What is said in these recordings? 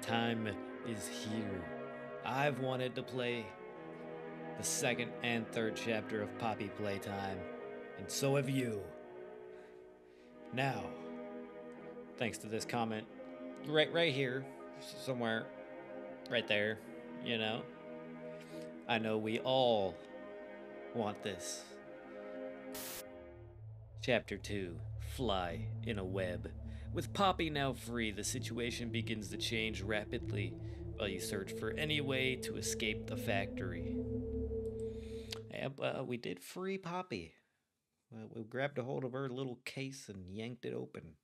The time is here. I've wanted to play the second and third chapter of Poppy Playtime, and so have you. Now, thanks to this comment, right here, somewhere, right there, you know, I know we all want this. Chapter 2, Fly in a Web. With Poppy now free, the situation begins to change rapidly while you search for any way to escape the factory. And, we did free Poppy. We grabbed a hold of her little case and yanked it open.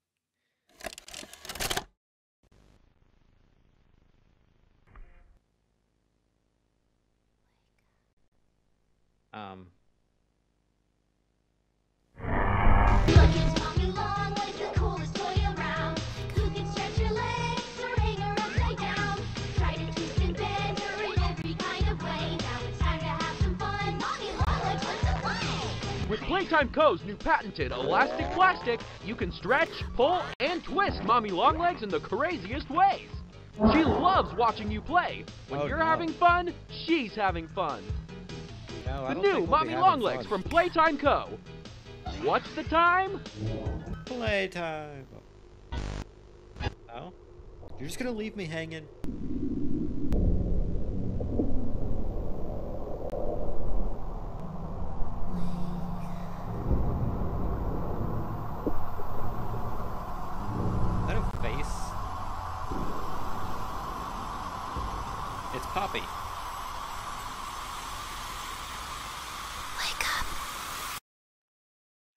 With Playtime Co.'s new patented Elastic Plastic, you can stretch, pull, and twist Mommy Long Legs in the craziest ways. She loves watching you play. When you're having fun, she's having fun. No, the new Mommy Long Legs from Playtime Co. What's the time? Playtime. Oh? You're just gonna leave me hanging? Poppy. Wake up.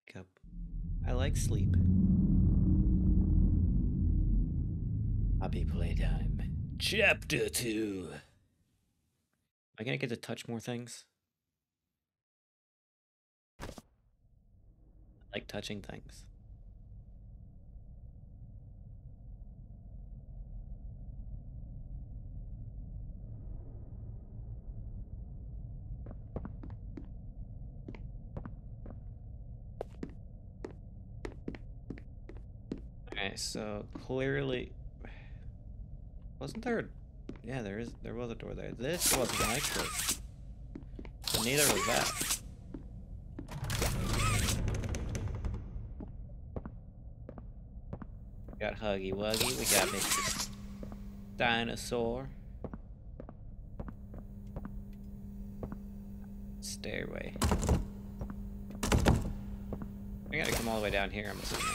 Wake up. I like sleep. Poppy Playtime. Chapter 2. Am I gonna get to touch more things? I like touching things. So clearly, wasn't there? Yeah, there is. There was a door there. This wasn't my choice. Neither was that. We got Huggy Wuggy. We got Mr. Dinosaur. Stairway. I gotta come all the way down here. I'm assuming.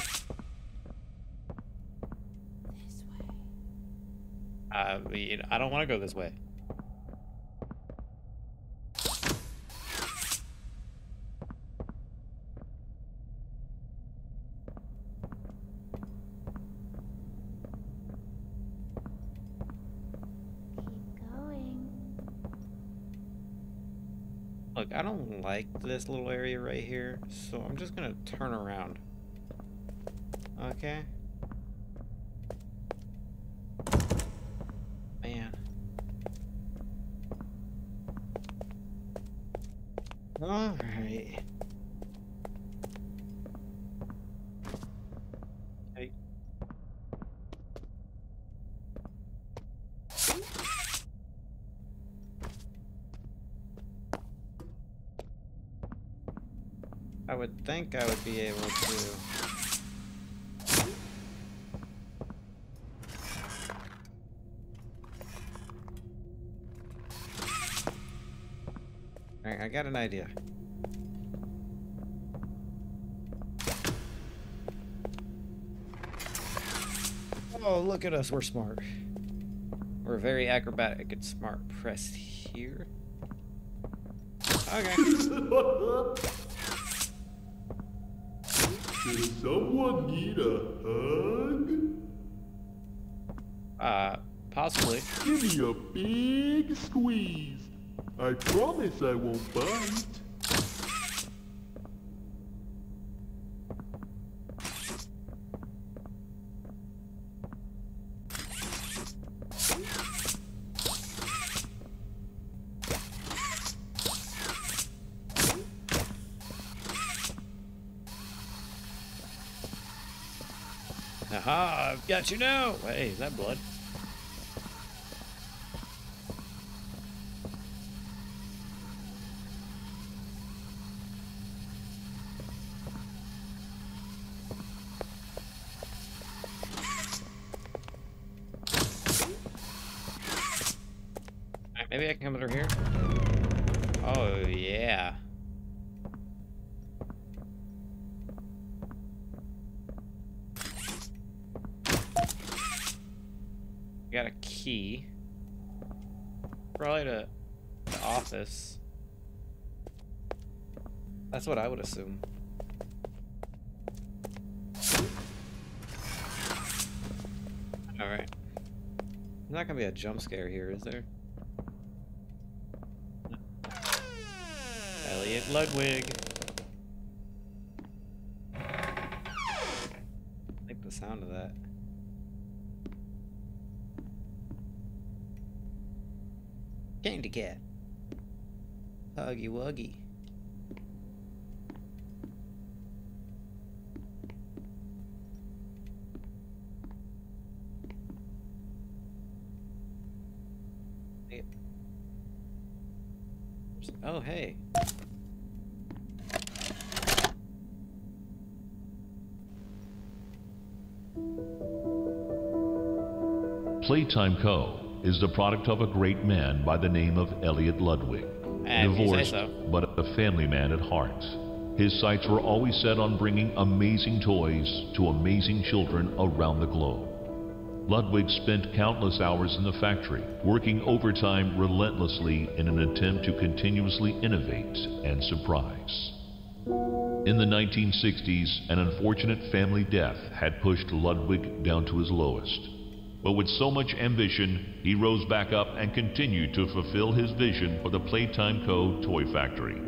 I don't want to go this way. Keep going. Look, I don't like this little area right here, so I'm just gonna turn around. Okay. All right. Hey. I would think I would be able to. I got an idea. Oh, look at us. We're smart. We're very acrobatic and smart. Press here. Okay. Does someone need a hug? Possibly. Give me a big squeeze. I promise I won't bite. Aha, I've got you now. Hey, is that blood? Maybe I can come through here? Oh, yeah. Got a key. Probably to the office. That's what I would assume. Alright. There's not gonna be a jump scare here, is there? No. Elliot Ludwig. I like the sound of that. Candy cat. Huggy Wuggy. Oh, hey. Playtime Co. is the product of a great man by the name of Elliot Ludwig. Divorced, but a family man at heart. His sights were always set on bringing amazing toys to amazing children around the globe. Ludwig spent countless hours in the factory, working overtime relentlessly in an attempt to continuously innovate and surprise. In the 1960s, an unfortunate family death had pushed Ludwig down to his lowest. But with so much ambition, he rose back up and continued to fulfill his vision for the Playtime Co. toy factory.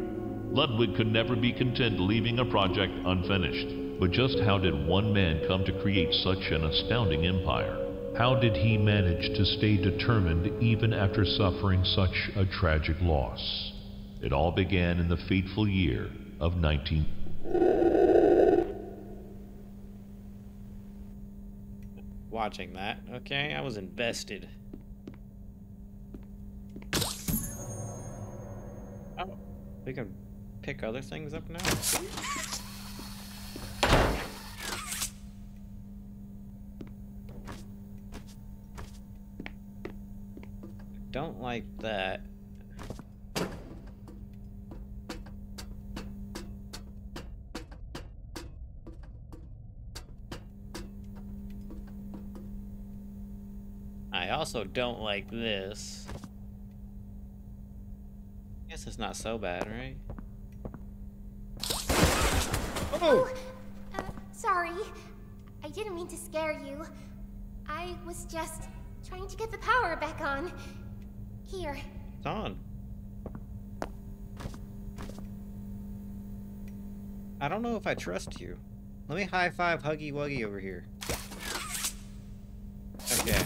Ludwig could never be content leaving a project unfinished. But just how did one man come to create such an astounding empire? How did he manage to stay determined even after suffering such a tragic loss? It all began in the fateful year of 19... Watching that, okay, I was invested. Oh, we can pick other things up now? Don't like that. I also don't like this. I guess it's not so bad, right? Oh! Sorry. I didn't mean to scare you. I was just trying to get the power back on. Here. It's on. I don't know if I trust you. Let me high five Huggy Wuggy over here. Okay.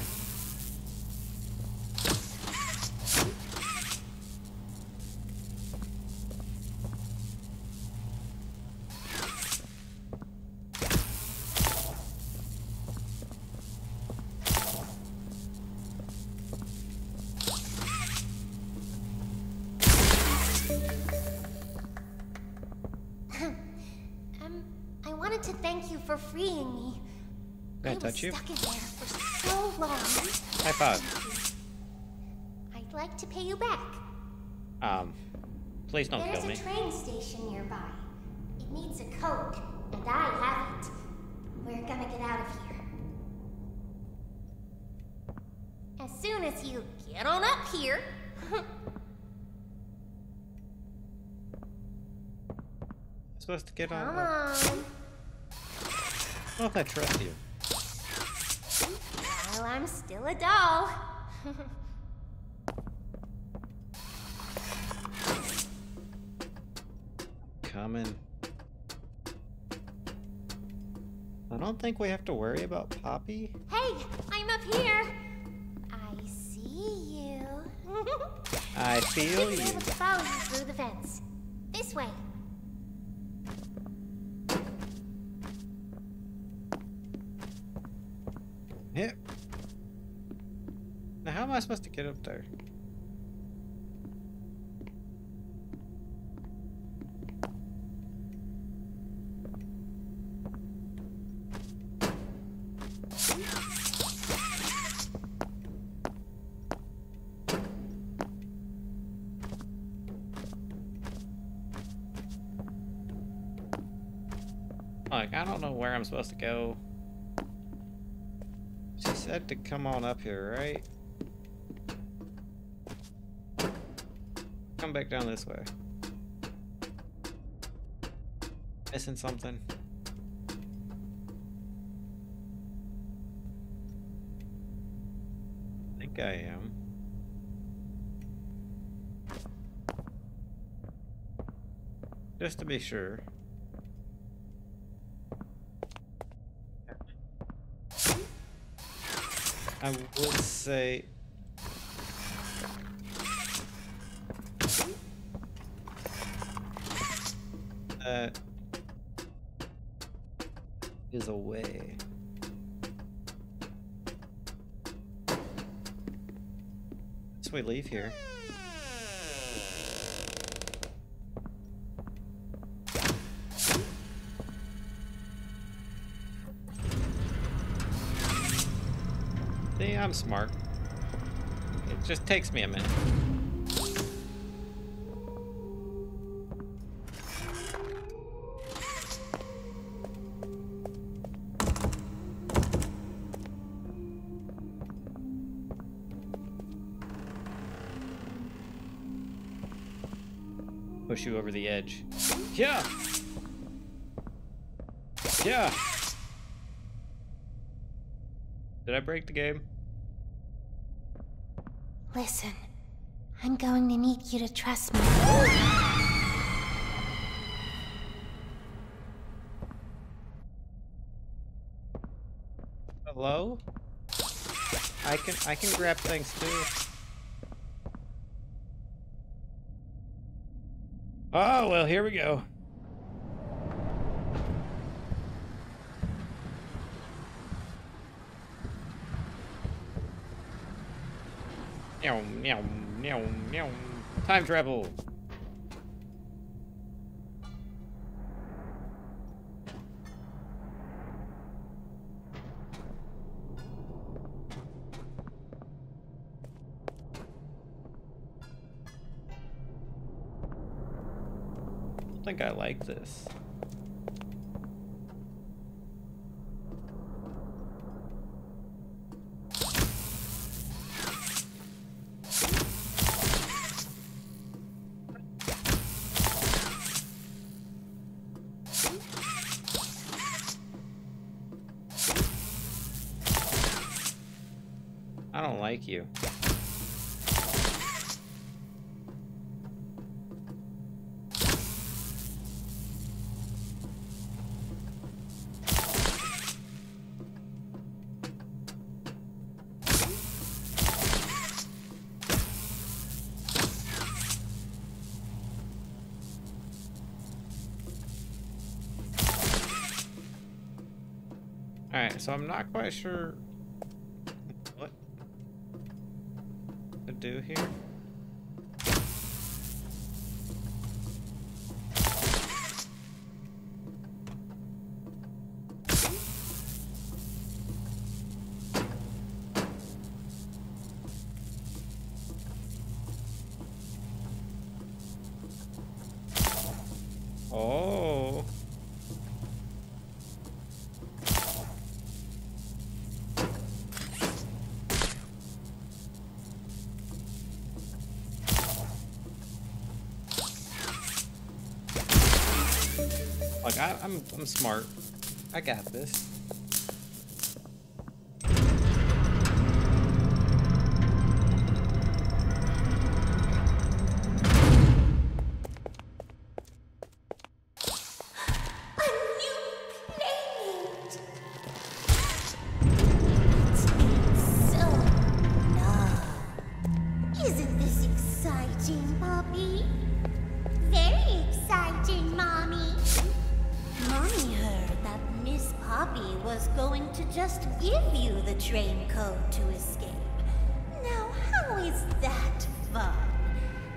You? Stuck in there for so long. High five. I'd like to pay you back. Please don't kill me. There's a train station nearby. It needs a code, and I have it. We're gonna get out of here. As soon as you get on up here. Supposed to get on. Come on. I don't know if I trust you. Well, I'm still a doll. Coming. I don't think we have to worry about Poppy. Hey, I'm up here. I see you. I feel you. Able to follow you through the vents. This way. Yep. Now how am I supposed to get up there? like, I don't know where I'm supposed to go. She said to come on up here, right? Come back down this way. Missing something. I think I am. Just to be sure. I would say... that is a way. So we leave here. I'm smart. It just takes me a minute. Push you over the edge. Yeah! Yeah! Did I break the game? Listen, I'm going to need you to trust me. Hello? I can grab things too. Oh, well, here we go. Meow, meow, meow, meow. Time travel. I think I like this. You. All right, so I'm not quite sure do here. Oh. Like, I'm smart. I got this.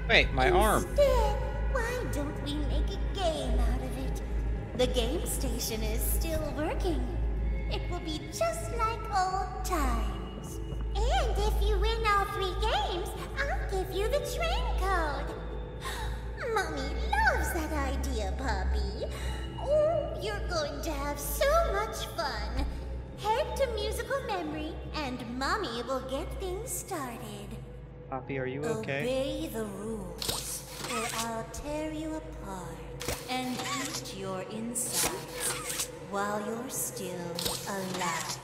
Wait, my arm. Instead, why don't we make a game out of it? The game station is still working. It will be just like old times. And if you win all 3 games, I'll give you the train code. Mommy loves that idea, Poppy. Oh, You're going to have so much fun. Head to musical memory, and Mommy will get things started. Poppy, are you okay? Obey the rules, or I'll tear you apart and eat your insides while you're still alive.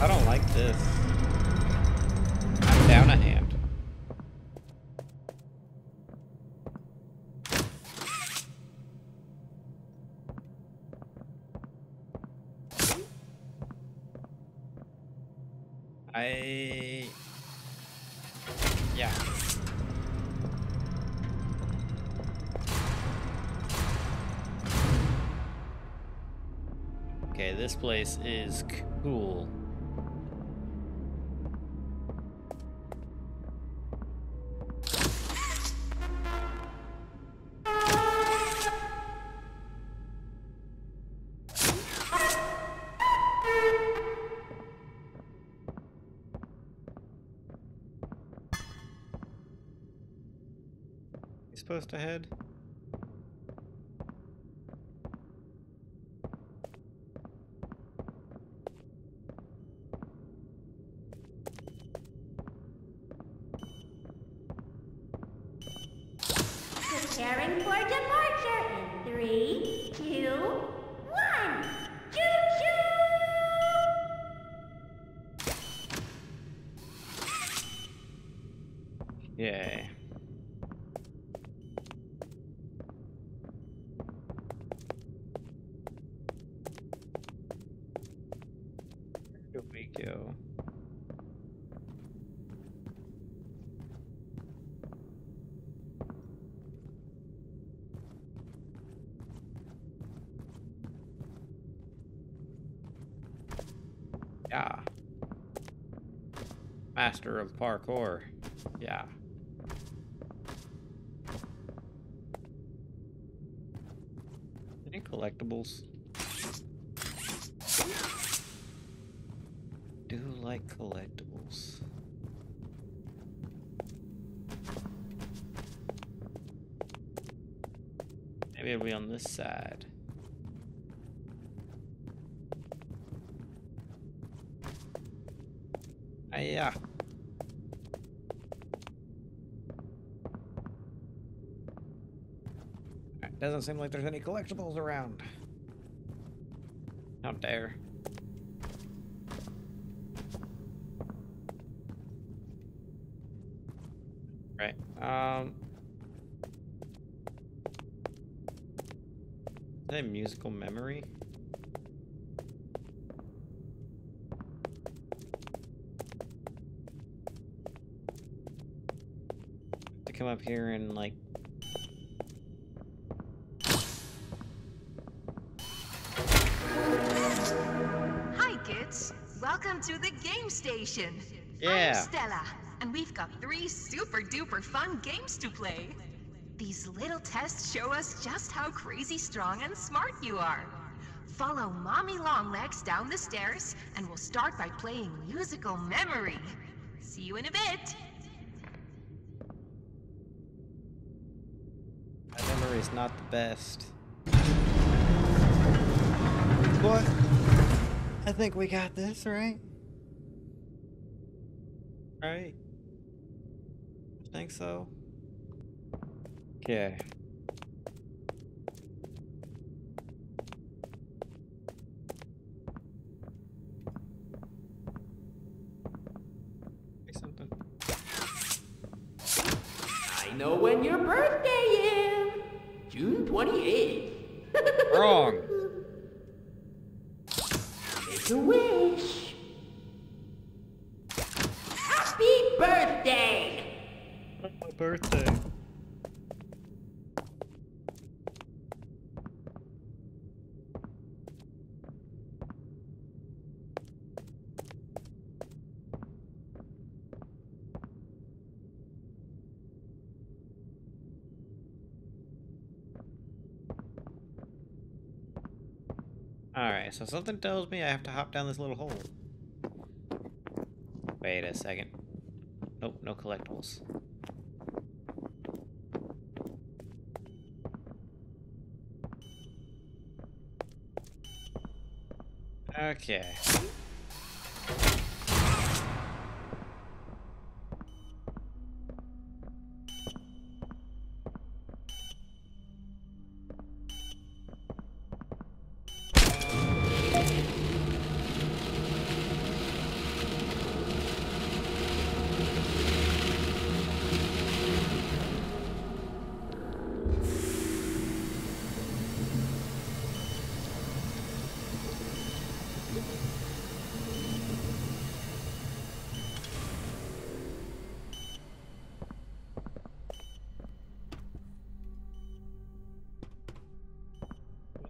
I don't like this. I'm down a hand. Yeah. Okay, this place is cool. Supposed to head? Preparing for departure in 3, 2, 1. Choo choo! Yay. Yeah. Master of parkour. Yeah. Any collectibles? Do like collectibles. Maybe it'll be on this side. Yeah. It doesn't seem like there's any collectibles around. How dare. Right. Is that a musical memory? Come up here and like Hi kids, welcome to the game station. Yeah. I'm Stella, and we've got 3 super duper fun games to play. These little tests show us just how crazy strong and smart you are. Follow Mommy Long Legs down the stairs and we'll start by playing musical memory. See you in a bit. Is not the best. What? I think we got this, right? Right? I think so. Okay. Say something. I know when your birthday is. June 28th. Wrong. Make a wish. Happy birthday. Happy birthday. Alright, so something tells me I have to hop down this little hole. Wait a second. Nope, no collectibles. Okay.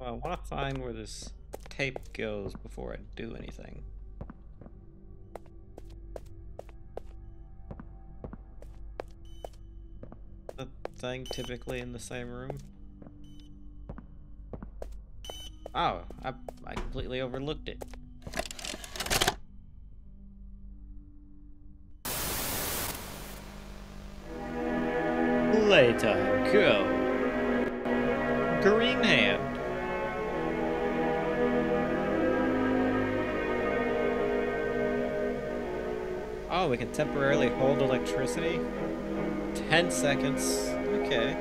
I want to find where this tape goes before I do anything. The thing typically in the same room. Oh, I completely overlooked it. Playtime Co. Green Hand. Oh, we can temporarily hold electricity? 10 seconds. Okay.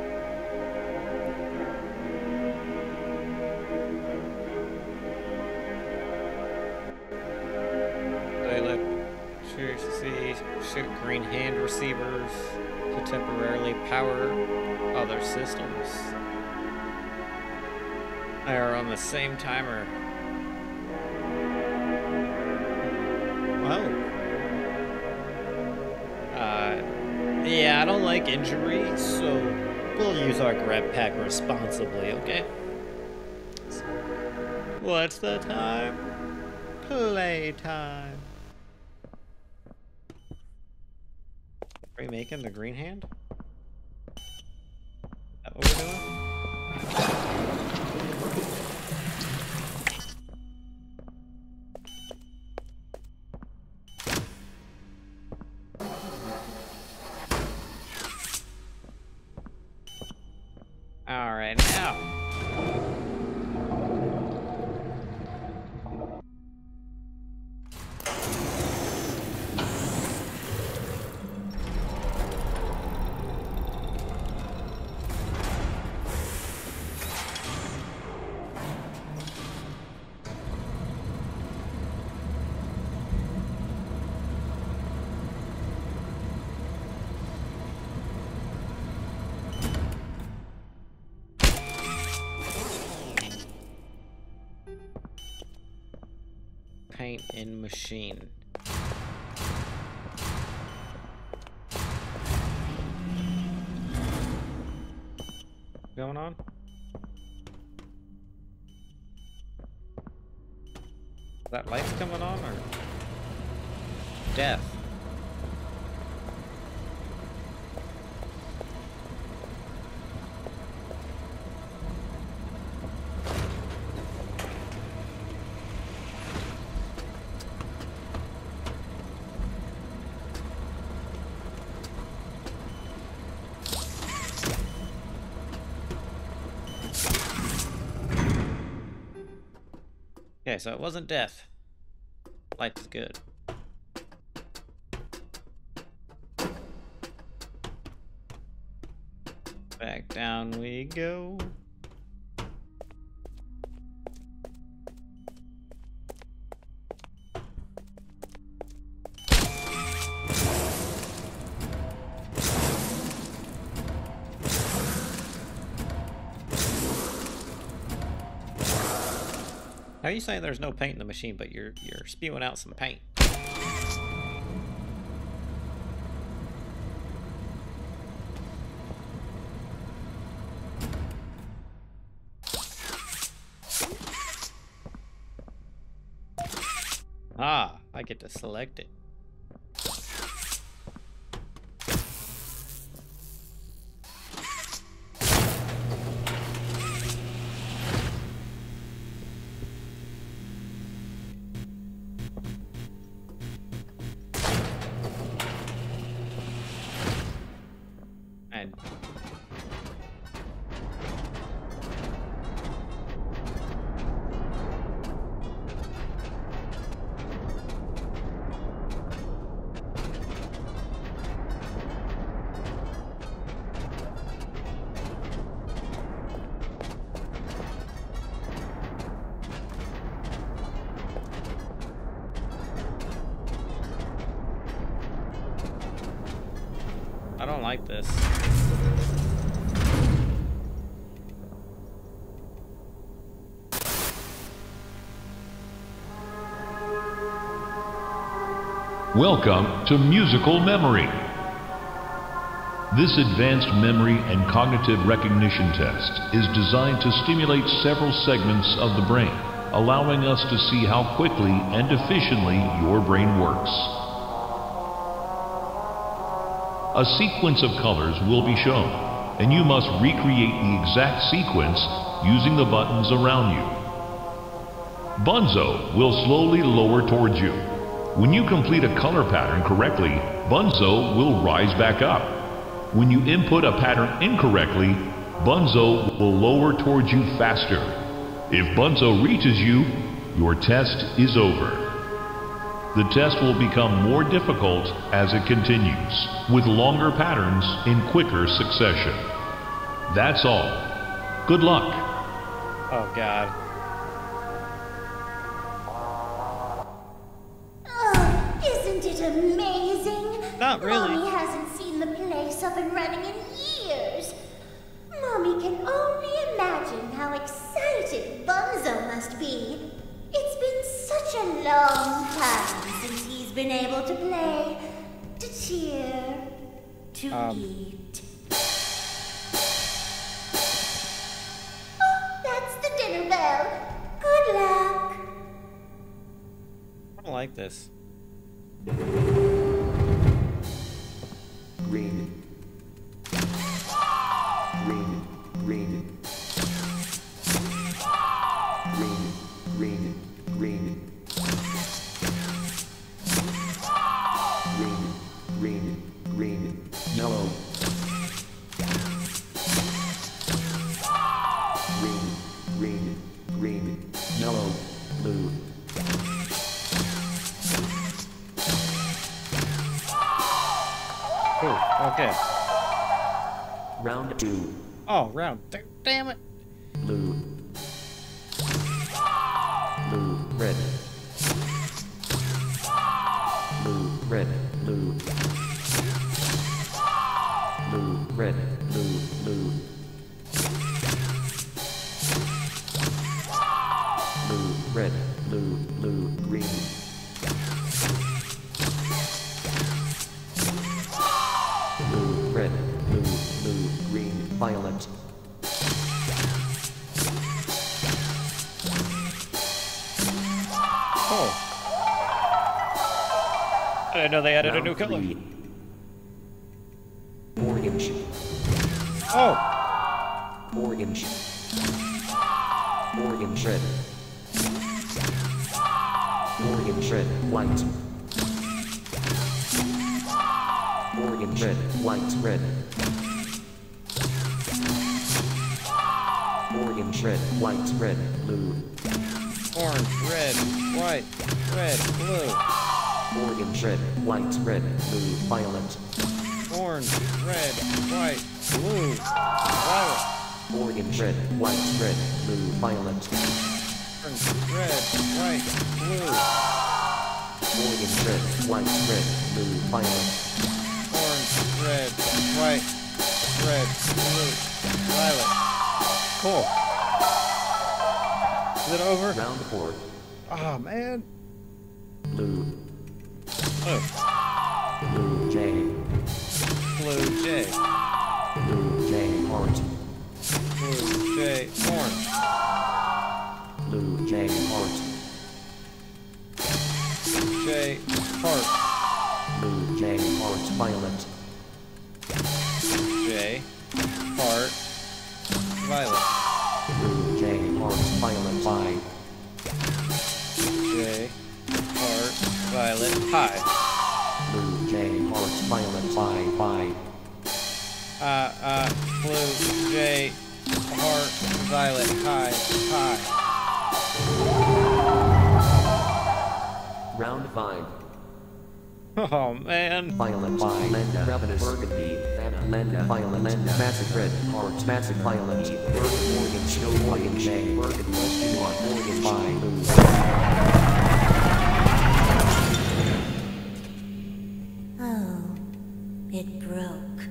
Electricity, shoot green hand receivers to temporarily power other systems. They are on the same timer. Wow. Yeah, I don't like injury, so we'll use our grab pack responsibly, okay? So, what's the time? Playtime. Are we making the green hand? Is that what we're paint in machine. Going on? That light's coming on or death? Okay, so it wasn't death. Light's good. Back down we go. How are you saying there's no paint in the machine, but you're spewing out some paint? Ah, I get to select it. don't like this. Welcome to Musical Memory. This advanced memory and cognitive recognition test is designed to stimulate several segments of the brain, allowing us to see how quickly and efficiently your brain works. A sequence of colors will be shown, and you must recreate the exact sequence using the buttons around you. Bunzo will slowly lower towards you. When you complete a color pattern correctly, Bunzo will rise back up. When you input a pattern incorrectly, Bunzo will lower towards you faster. If Bunzo reaches you, your test is over. The test will become more difficult as it continues, with longer patterns in quicker succession. That's all. Good luck. Oh, God. Oh, isn't it amazing? Not really. Mommy hasn't seen the place up and running in years. Mommy can only imagine how excited Bunzo must be. It's been such a long time since he's been able to play, to cheer, to eat. Oh, that's the dinner bell. Good luck. I don't like this. Green. Green. Green. Okay. Round two. Oh, round two. Damn it. Blue. Blue, red. Blue, red, blue. Blue, red, blue, blue. Blue, red, blue, blue, green. Violet. Oh. I didn't know they added a new color. Orange. Oh. Orange. Orange red. Orange red. White. Orange red. White red. Orange, red, white, red, blue. Orange, red, white, red, blue. Orange, red, white, red, blue, violet. Orange, red, white, blue, violet. Orange, red, white, red, blue, violet. Orange, red, white, blue. Orange, red, white, red, blue, violet. Orange, red, white, red, blue, violet. Cool. Is it over? Round four. Oh man. Blue. Oh. Blue Jay. Blue Jay. Blue Jay orange. Blue Jay orange. Blue Jay orange. Blue Jay heart. Blue Jay orange violet. Jay heart. Violet. Blue J orange violet pie. J orange violet pie. Blue J orange violet pie pie. Blue J orange violet pie pie. Round five. Oh man. Violet pie, Linda, Ravenous, Burgundy, Vanna, Linda, Violet, Linda, Massive Red, Heart, Massive Violet, Burgundy, Morgan, Snow, Morgan, Jay, Burgundy, Western, Morgan, Pie, Blue. Oh, it broke.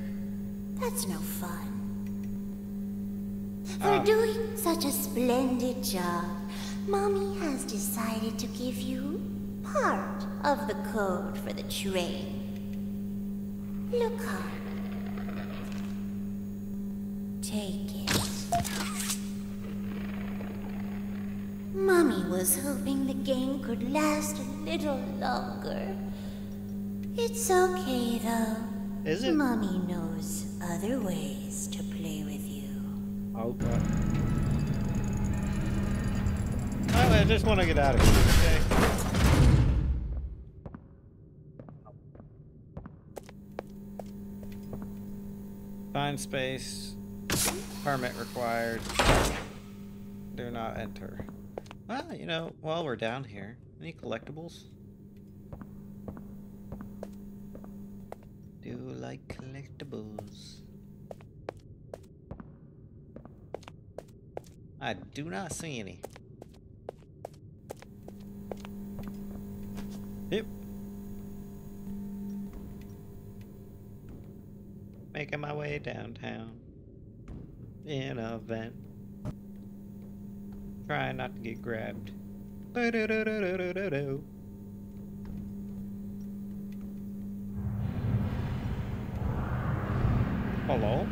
For doing such a splendid job, Mommy has decided to give you part of the code for the train. Look up. Take it. Mommy was hoping the game could last a little longer. It's okay though. Is it? Mommy knows other ways to play with you. Okay. I just want to get out of here, okay? Find space. Permit required. Do not enter. Well, you know, while we're down here, any collectibles? Do you like collectibles? I do not see any. Yep. Making my way downtown in a vent. Trying not to get grabbed. Do-do-do-do-do-do-do. Hello?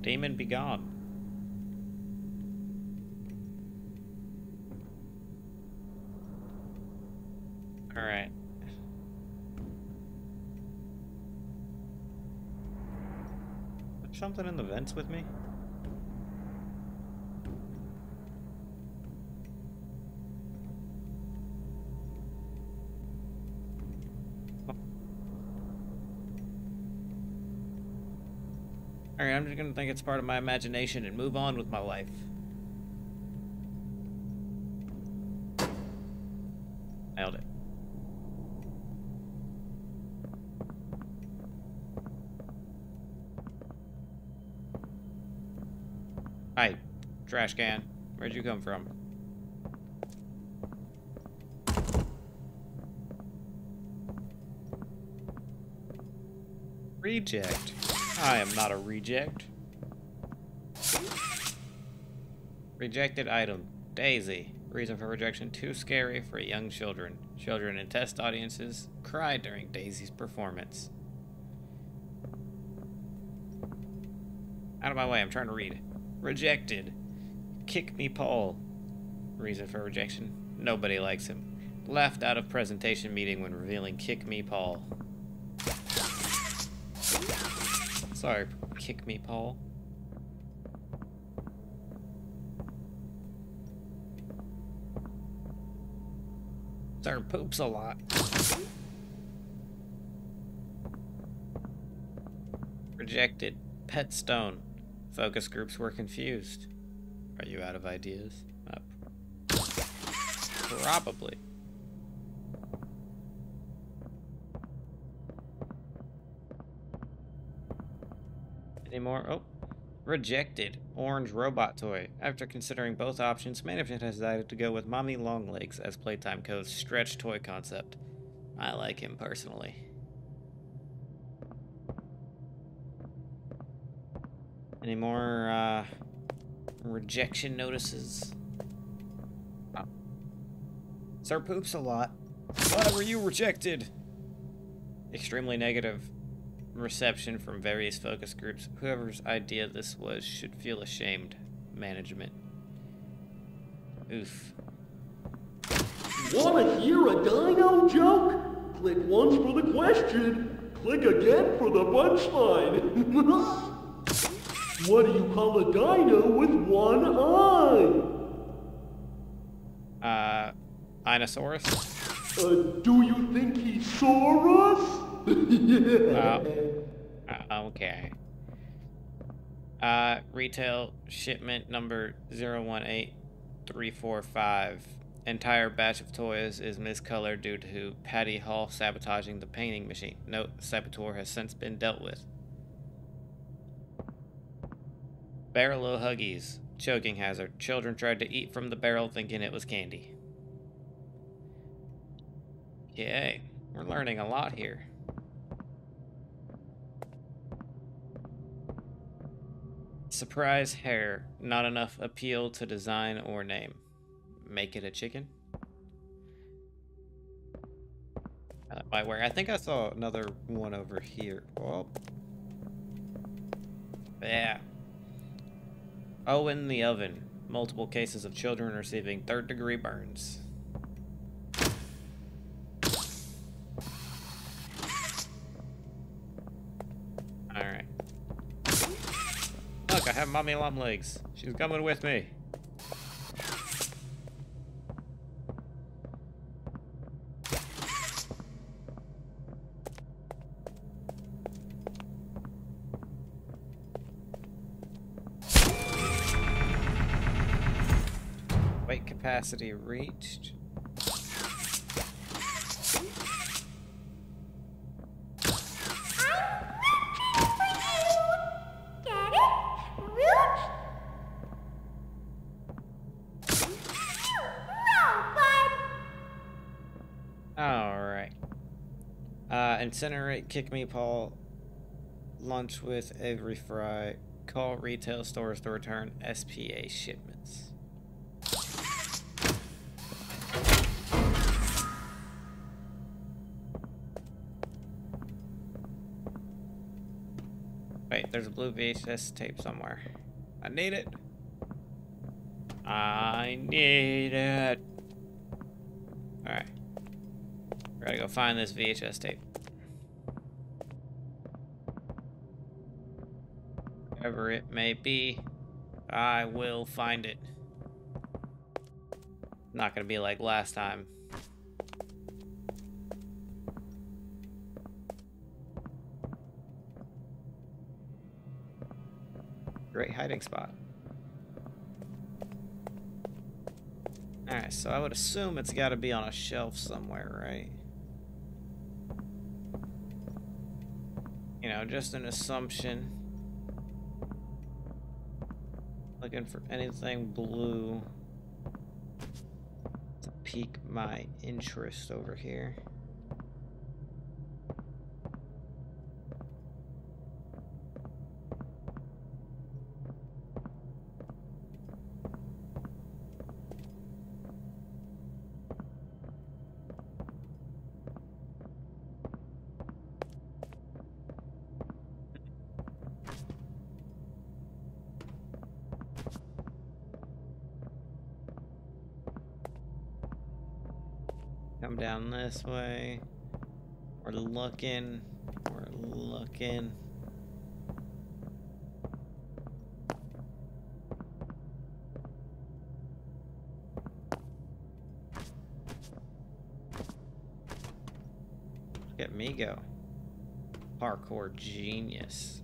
Demon be gone. All right. Is something in the vents with me? Oh. All right, I'm just gonna think it's part of my imagination and move on with my life. Nailed it. Hi, trash can. Where'd you come from? Reject. I am not a reject. Rejected item. Daisy. Reason for rejection too scary for young children. Children in test audiences cry during Daisy's performance. Out of my way, I'm trying to read. Rejected. Kick Me Paul. Reason for rejection. Nobody likes him. Left out of presentation meeting when revealing Kick Me Paul. Sorry, Kick Me Paul. Sir poops a lot. Rejected. Pet stone. Focus groups were confused. Are you out of ideas? Probably. Any more? Oh. Rejected. Orange robot toy. After considering both options, management has decided to go with Mommy Long Legs as Playtime Co.'s stretch toy concept. I like him personally. Any more rejection notices? Oh. Sir poops a lot. Why were you rejected? Extremely negative reception from various focus groups. Whoever's idea this was should feel ashamed. Management. Oof. Wanna hear a dino joke? Click once for the question. Click again for the punchline. What do you call a dino with one eye? Inosaurus? Do you think he saw us? Okay. Retail shipment number 018345. Entire batch of toys is miscolored due to Patty Hall sabotaging the painting machine. Note, saboteur has since been dealt with. Barrel o' Huggies. Choking hazard. Children tried to eat from the barrel thinking it was candy. Yay. We're learning a lot here. Surprise hair. Not enough appeal to design or name. Make it a chicken? That might work. I think I saw another one over here. Well, yeah. Oh, in the oven. Multiple cases of children receiving third-degree burns. Alright. Look, I have Mommy Long Legs. She's coming with me. Capacity reached. Alright. Incinerate Kick Me Paul. Lunch with every fry. Call retail stores to return SPA shipments. There's a blue VHS tape somewhere. I need it. I need it. Alright. We're gonna go find this VHS tape. Wherever it may be, I will find it. Not gonna be like last time. Great hiding spot. Alright, so I would assume it's got to be on a shelf somewhere, right? You know, just an assumption. Looking for anything blue to pique my interest over here. Come down this way. We're looking. We're looking. Look at me go. Parkour genius.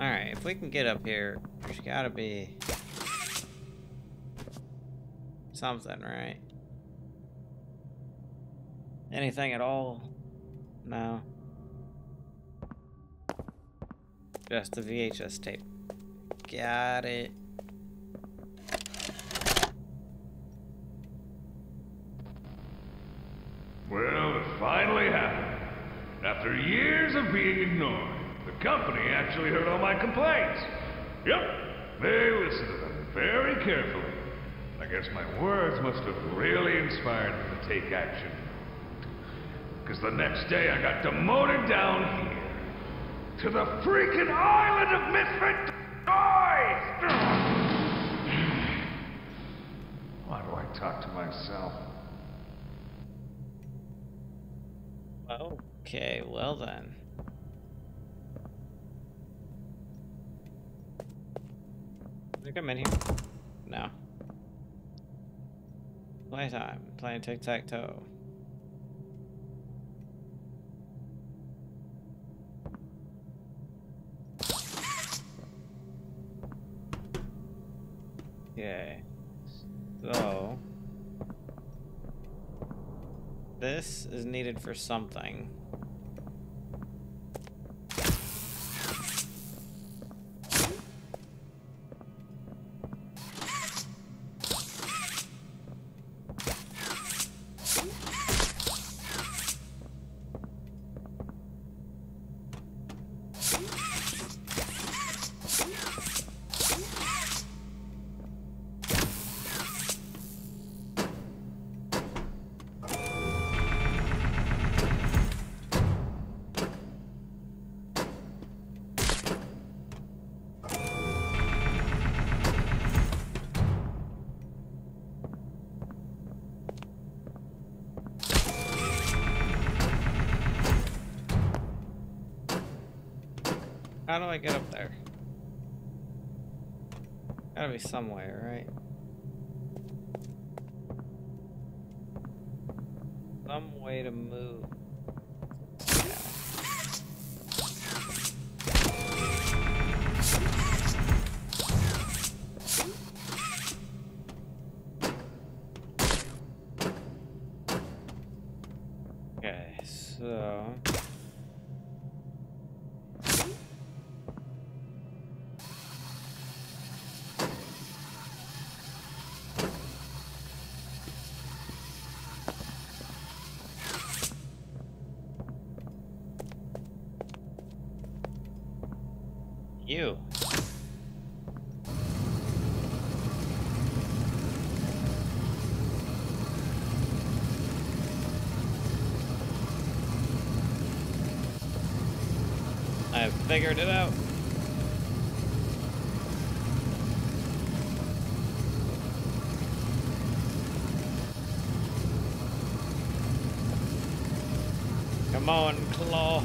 Alright, if we can get up here, there's gotta be something, right? Anything at all? No. Just the VHS tape. Got it. Well, it finally happened. After years of being ignored, the company actually heard all my complaints. Yep, they listened to them very carefully. I guess my words must have really inspired them to take action. Because the next day I got demoted down here to the freaking island of misfit toys! Why do I talk to myself? Okay, well then. I think I'm in here. No. Playtime. Playing tic-tac-toe. Okay. So. This is needed for something. How do I get up there? Gotta be some way, right? Some way to move. You. I've figured it out. Come on, Claw.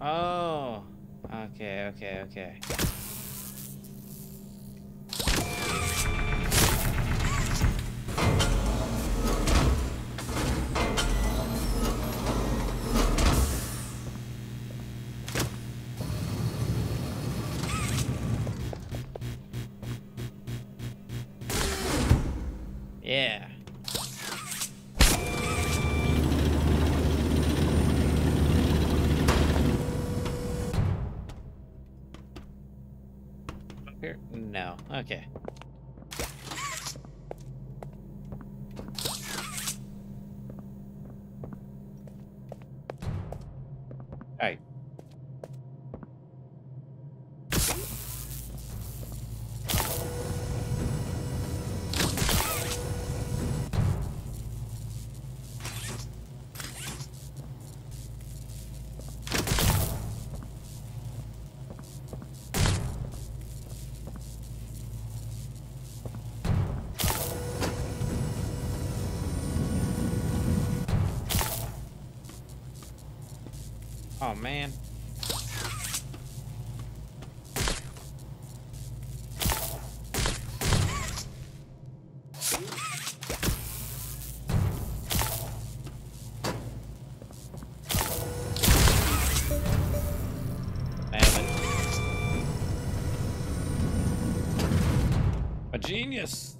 Oh, okay, okay, okay. Yeah. No. Okay. All right. Oh man. A genius.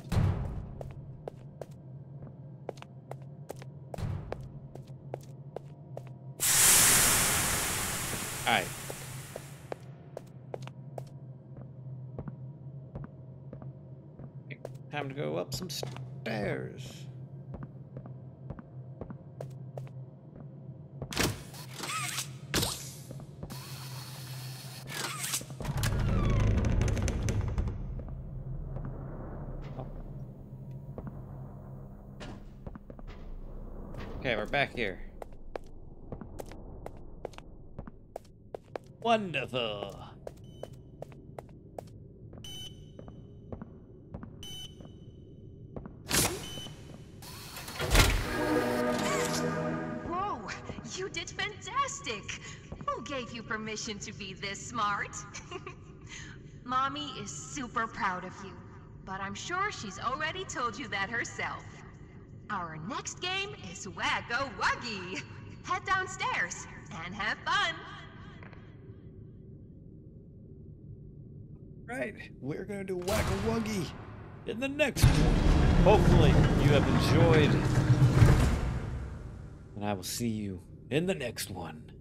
Alright. Time to go up some stairs. Oh. Okay, we're back here. Wonderful. Whoa, you did fantastic. Who gave you permission to be this smart? Mommy is super proud of you, but I'm sure she's already told you that herself. Our next game is Whack a Wuggy. Head downstairs and have fun. Right, we're gonna do Whack a Wuggy in the next one. Hopefully you have enjoyed, and I will see you in the next one.